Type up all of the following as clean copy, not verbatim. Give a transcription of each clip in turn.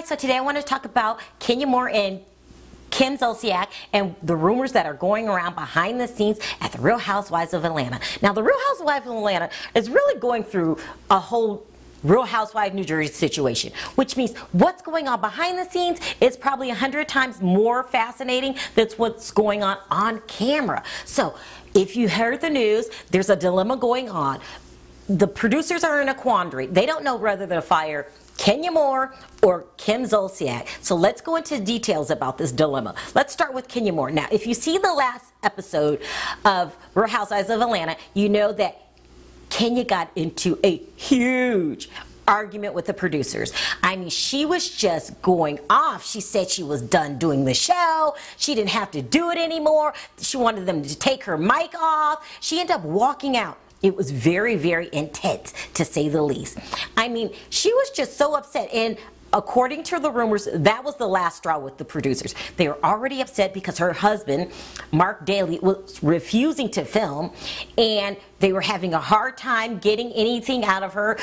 guys, so today I want to talk about Kenya Moore and Kim Zolciak and the rumors that are going around behind the scenes at the Real Housewives of Atlanta. Now, the Real Housewives of Atlanta is really going through a whole Real Housewives New Jersey situation, which means what's going on behind the scenes is probably 100 times more fascinating than what's going on camera. So if you heard the news, there's a dilemma going on. The producers are in a quandary. They don't know whether to fire Kenya Moore or Kim Zolciak. So let's go into details about this dilemma. Let's start with Kenya Moore. Now, if you see the last episode of Real Housewives of Atlanta, you know that Kenya got into a huge argument with the producers. I mean, she was just going off. She said she was done doing the show. She didn't have to do it anymore. She wanted them to take her mic off. She ended up walking out. It was very, very intense, to say the least. I mean, she was just so upset. And according to the rumors, that was the last straw with the producers. They were already upset because her husband, Mark Daly, was refusing to film, and they were having a hard time getting anything out of her.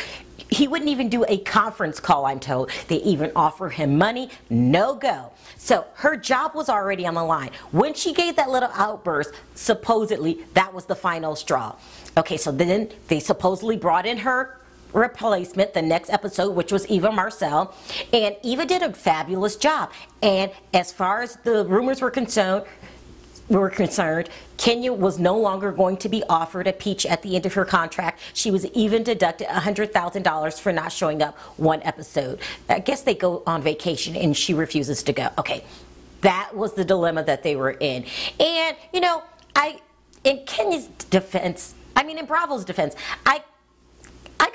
He wouldn't even do a conference call, I'm told. They even offer him money, no go. So her job was already on the line. When she gave that little outburst, supposedly that was the final straw. Okay, so then they supposedly brought in her replacement the next episode, which was Eva Marcel, and Eva did a fabulous job. And as far as the rumors were concerned, Kenya was no longer going to be offered a peach at the end of her contract. She was even deducted $100,000 for not showing up one episode. I guess they go on vacation and she refuses to go. Okay, that was the dilemma that they were in. And you know, in Kenya's defense, I mean in Bravo's defense, I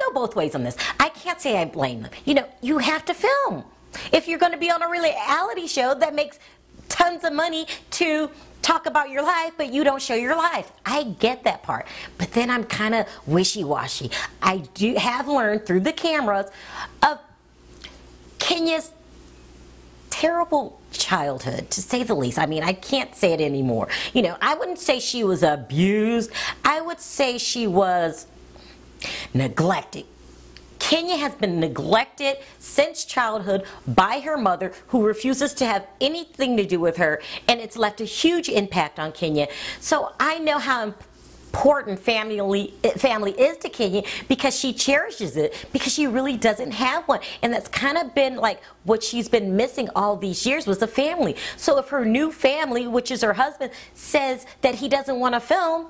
go both ways on this. I can't say I blame them. You know, you have to film. If you're going to be on a reality show that makes tons of money to talk about your life, but you don't show your life, I get that part. But then I'm kind of wishy-washy. I do have learned through the cameras of Kenya's terrible childhood, to say the least. I mean, I can't say it anymore. You know, I wouldn't say she was abused. I would say she was neglected. Kenya has been neglected since childhood by her mother, who refuses to have anything to do with her, and it's left a huge impact on Kenya. So I know how important family is to Kenya, because she cherishes it, because she really doesn't have one. And that's kind of been like what she's been missing all these years, was a family. So if her new family, which is her husband, says that he doesn't want to film,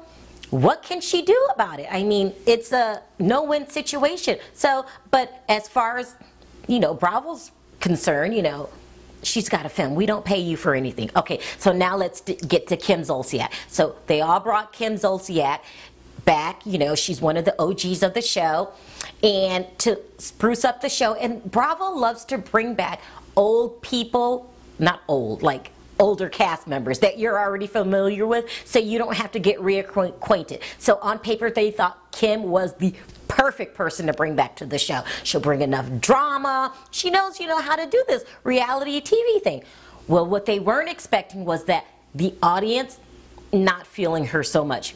what can she do about it? I mean, it's a no-win situation. So, but as far as, you know, Bravo's concerned, you know, she's got a film. We don't pay you for anything. Okay, so now let's get to Kim Zolciak. So they all brought Kim Zolciak back. You know, she's one of the OGs of the show, and to spruce up the show. And Bravo loves to bring back old people, not old, like older cast members that you're already familiar with, so you don't have to get reacquainted. So on paper, they thought Kim was the perfect person to bring back to the show. She'll bring enough drama. She knows, you know, how to do this reality TV thing. Well, what they weren't expecting was that the audience not feeling her so much.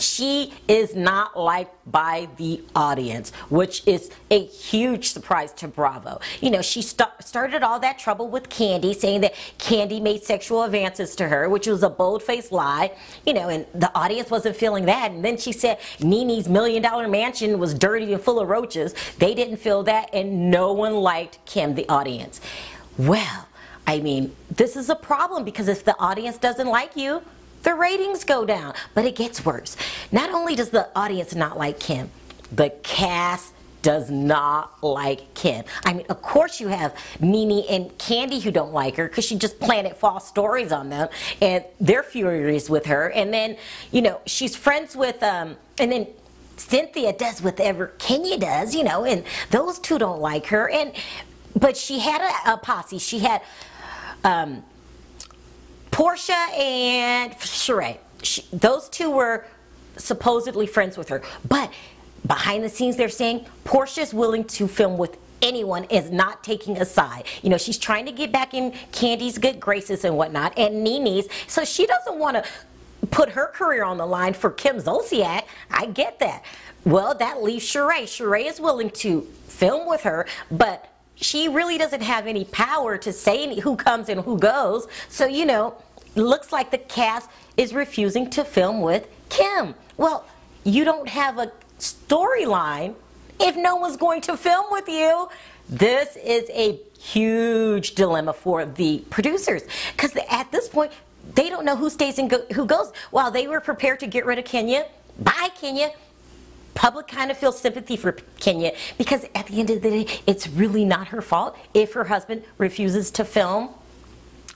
She is not liked by the audience, which is a huge surprise to Bravo. You know, she started all that trouble with Candy, saying that Candy made sexual advances to her, which was a bold-faced lie. You know, and the audience wasn't feeling that. And then she said NeNe's $1 million mansion was dirty and full of roaches. They didn't feel that, and no one liked Kim, the audience. Well, I mean, this is a problem, because if the audience doesn't like you, the ratings go down. But it gets worse. Not only does the audience not like Kim, the cast does not like Kim. I mean, of course you have NeNe and Candy who don't like her, because she just planted false stories on them, and they're furious with her. And then, you know, she's friends with, and then Cynthia does whatever Kenya does, you know, and those two don't like her. And, but she had a posse. She had, Portia and Sheree. Those two were supposedly friends with her, but behind the scenes they're saying Portia's willing to film with anyone, is not taking a side. You know, she's trying to get back in Candy's good graces and whatnot, and NeNe's, so she doesn't want to put her career on the line for Kim Zolciak. I get that. Well, that leaves Sheree. Sheree is willing to film with her, but she really doesn't have any power to say who comes and who goes. So, you know, looks like the cast is refusing to film with Kim. Well, you don't have a storyline if no one's going to film with you. This is a huge dilemma for the producers, because at this point, they don't know who stays and who goes. While they were prepared to get rid of Kenya, bye Kenya, public kind of feels sympathy for Kenya, because at the end of the day, it's really not her fault if her husband refuses to film.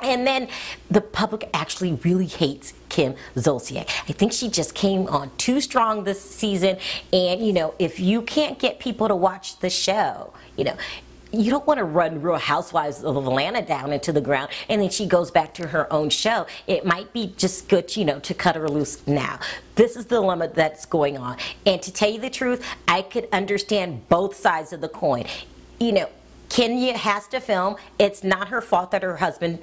And then the public actually really hates Kim Zolciak. I think she just came on too strong this season. And, you know, if you can't get people to watch the show, you know, you don't want to run Real Housewives of Atlanta down into the ground and then she goes back to her own show. It might be just good, you know, to cut her loose now. This is the dilemma that's going on. And to tell you the truth, I could understand both sides of the coin. You know, Kenya has to film. It's not her fault that her husband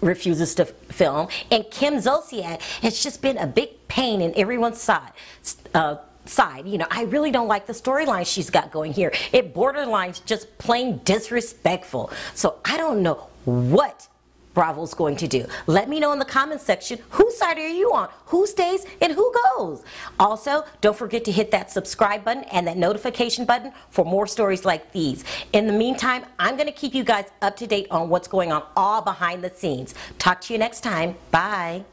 refuses to film. And Kim Zolciak has just been a big pain in everyone's side. You know, I really don't like the storyline she's got going here. It borderlines just plain disrespectful. So I don't know what Bravo's going to do. Let me know in the comment section, whose side are you on? Who stays and who goes? Also, don't forget to hit that subscribe button and that notification button for more stories like these. In the meantime, I'm going to keep you guys up to date on what's going on all behind the scenes. Talk to you next time. Bye.